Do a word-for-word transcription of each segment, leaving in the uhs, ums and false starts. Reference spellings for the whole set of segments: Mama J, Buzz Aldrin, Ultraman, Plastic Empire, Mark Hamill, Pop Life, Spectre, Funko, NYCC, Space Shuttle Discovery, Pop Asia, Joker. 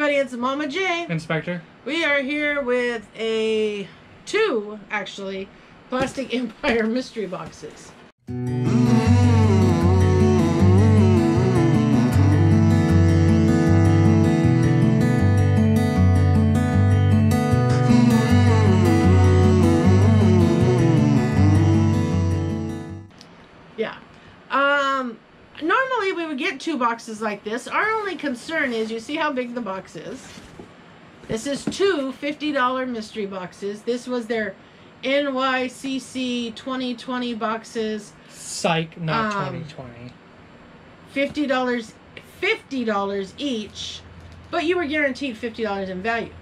everybody, it's Mama J and Spectre. We are here with a two, actually, Plastic Empire mystery boxes. Yeah. Um... Normally we would get two boxes like this. Our only concern is, you see how big the box is. This is two fifty dollar mystery boxes. This was their N Y C C twenty twenty boxes. Psych, not um, twenty twenty. fifty dollars, fifty dollars each, but you were guaranteed fifty dollars in value.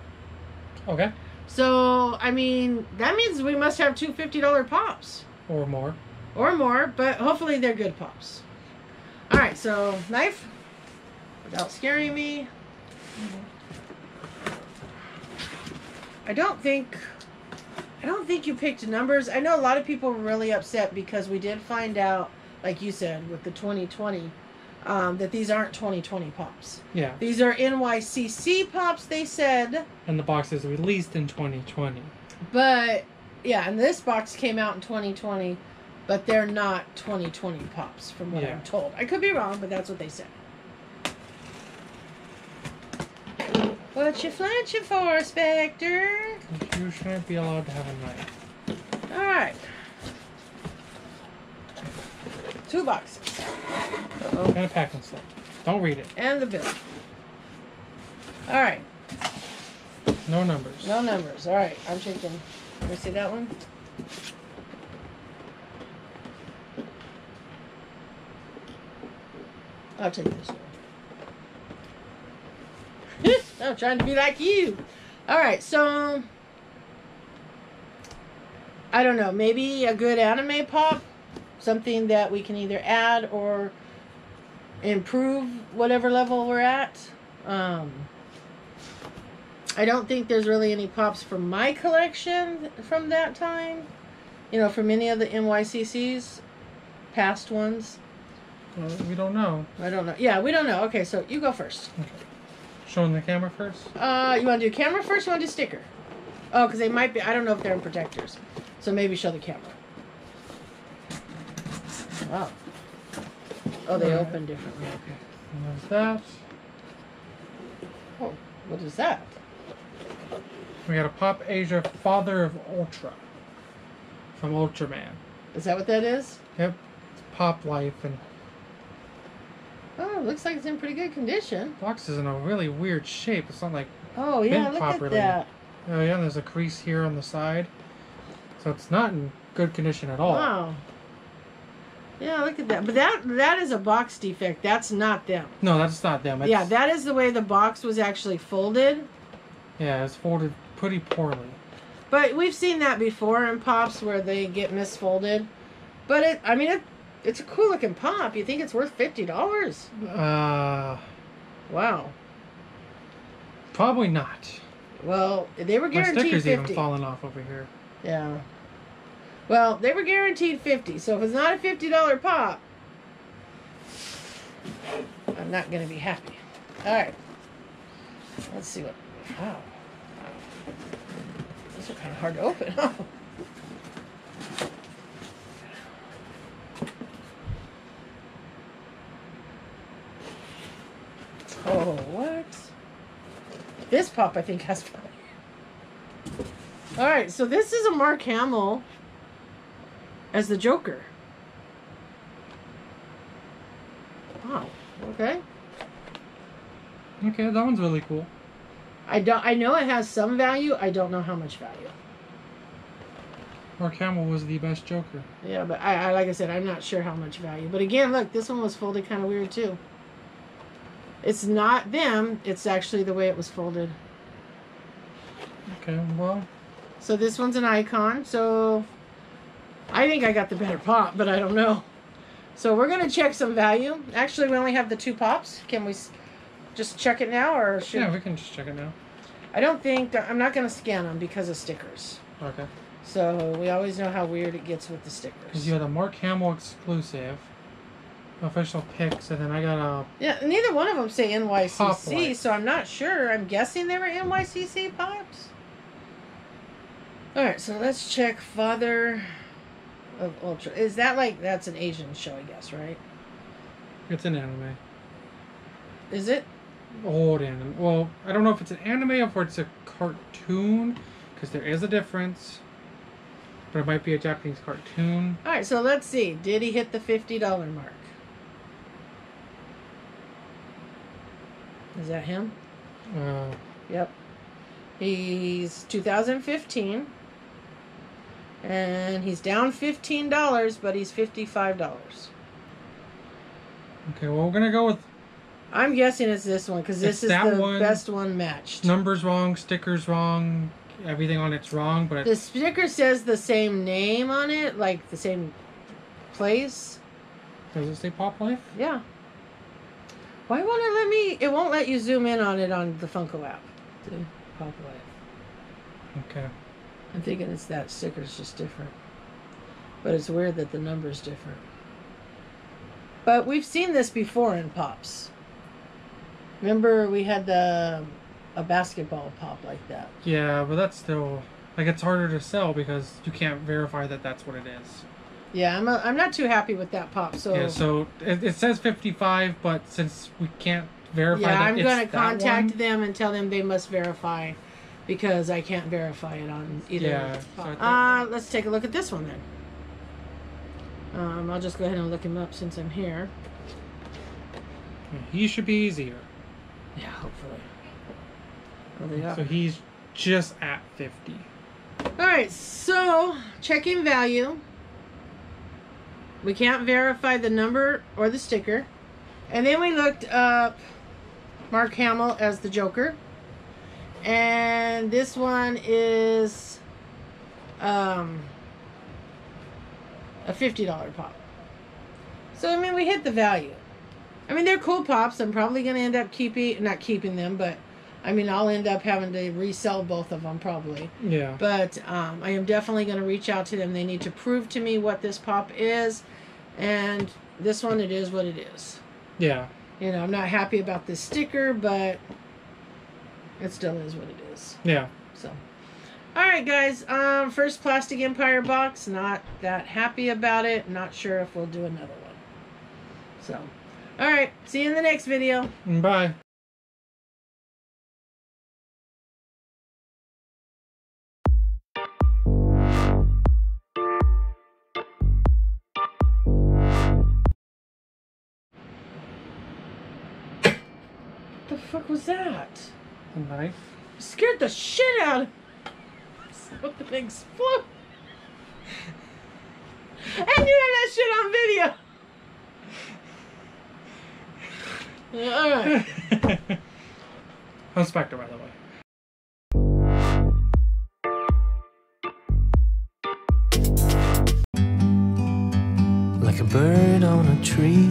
Okay. So, I mean, that means we must have two fifty dollar pops. Or more. Or more, but hopefully they're good pops. Alright, so knife, without scaring me. I don't think, I don't think you picked numbers. I know a lot of people were really upset because we did find out, like you said, with the twenty twenty, um, that these aren't twenty twenty pops. Yeah. These are N Y C C pops, they said. And the box is released in twenty twenty. But, yeah, and this box came out in twenty twenty. But they're not twenty twenty pops, from what yeah. I'm told. I could be wrong, but that's what they said. What you flinching for, Spectre? You shouldn't be allowed to have a knife. All right. Two boxes. Uh-oh. And a packing slip. Don't read it. And the bill. All right. No numbers. No numbers. All right. I'm checking. Let me see that one. I'll take this one. I'm trying to be like you. Alright, so... I don't know. Maybe a good anime pop? Something that we can either add or improve whatever level we're at. Um, I don't think there's really any pops from my collection from that time. You know, from any of the N Y C C's. Past ones. Well, we don't know. I don't know. Yeah, we don't know. Okay, so you go first. Okay. Showing the camera first? Uh, you want to do camera first or you want to do sticker? Oh, because they might be... I don't know if they're in protectors. So maybe show the camera. Wow. Oh, they right. Open differently. Okay. And there's that. Oh, what is that? We got a Pop Asia Father of Ultra. From Ultraman. Is that what that is? Yep. It's Pop Life and... Oh, looks like it's in pretty good condition. The box is in a really weird shape. It's not like oh yeah, look at that. Oh yeah, there's a crease here on the side, so it's not in good condition at all. Wow. Yeah, look at that. But that that is a box defect. That's not them. No, that's not them. It's, yeah, that is the way the box was actually folded. Yeah, it's folded pretty poorly. But we've seen that before in pops where they get misfolded. But it, I mean it. It's a cool looking pop. You think it's worth fifty dollars? Uh, wow. Probably not. Well, they were guaranteed fifty dollars. My sticker's even falling off over here. Yeah. Well, they were guaranteed fifty dollars. So if it's not a fifty dollar pop, I'm not going to be happy. All right. Let's see what... Wow. These are kind of hard to open. Oh. Oh, what? This pop, I think, has fun. Alright, so this is a Mark Hamill as the Joker. Wow. Okay. Okay, that one's really cool. I don't. I know it has some value. I don't know how much value. Mark Hamill was the best Joker. Yeah, but I, I like I said, I'm not sure how much value. But again, look, this one was folded kind of weird too. It's not them. It's actually the way it was folded. Okay, well. So this one's an icon. So I think I got the better pop, but I don't know. So we're going to check some value. Actually, we only have the two pops. Can we just check it now? Or should... Yeah, we can just check it now. I don't think... I'm not going to scan them because of stickers. Okay. So we always know how weird it gets with the stickers. Because you had a Mark Hamill exclusive. official pics, and then I got a... Yeah, neither one of them say N Y C C, so I'm not sure. I'm guessing they were N Y C C Pops. Alright, so let's check Father of Ultra. Is that like... That's an Asian show, I guess, right? It's an anime. Is it? Old anime. Well, I don't know if it's an anime or it's a cartoon, because there is a difference. But it might be a Japanese cartoon. Alright, so let's see. Did he hit the fifty dollar mark? Is that him? Uh, yep. He's two thousand fifteen. And he's down fifteen dollars, but he's fifty-five dollars. Okay, well, we're going to go with... I'm guessing it's this one, because this is the one, best one matched. Numbers wrong, stickers wrong, everything on it's wrong, but... The sticker says the same name on it, like the same place. Does it say Pop Life? Yeah. Why won't it let me... It won't let you zoom in on it on the Funko app. Pop Life. Okay. I'm thinking it's that sticker's just different. But it's weird that the number's different. But we've seen this before in Pops. Remember we had the a basketball Pop like that. Yeah, but that's still... Like, it's harder to sell because you can't verify that that's what it is. Yeah, I'm, a, I'm not too happy with that Pop, so... Yeah, so it, it says fifty-five, but since we can't verify yeah, that I'm it's gonna contact one, them and tell them they must verify, because I can't verify it on either. Yeah, so uh, let's take a look at this one then. Um, I'll just go ahead and look him up since I'm here. He should be easier. Yeah, hopefully. Oh, they are. So he's just at fifty. Alright, so checking value. We can't verify the number or the sticker. And then we looked up Mark Hamill as the Joker. And this one is um, a fifty dollar Pop. So, I mean, we hit the value. I mean, they're cool Pops. I'm probably going to end up keeping, not keeping them, but, I mean, I'll end up having to resell both of them probably. Yeah. But um, I am definitely going to reach out to them. They need to prove to me what this Pop is. And this one, it is what it is. Yeah. You know, I'm not happy about this sticker, but... It still is what it is. Yeah. So, all right, guys. Um, first Plastic Empire box. Not that happy about it. Not sure if we'll do another one. So, all right. See you in the next video. Bye. What the fuck was that? A knife? You scared the shit out of me. Something exploded. And you have that shit on video. Alright. I'm Spectre, by the way. Like a bird on a tree,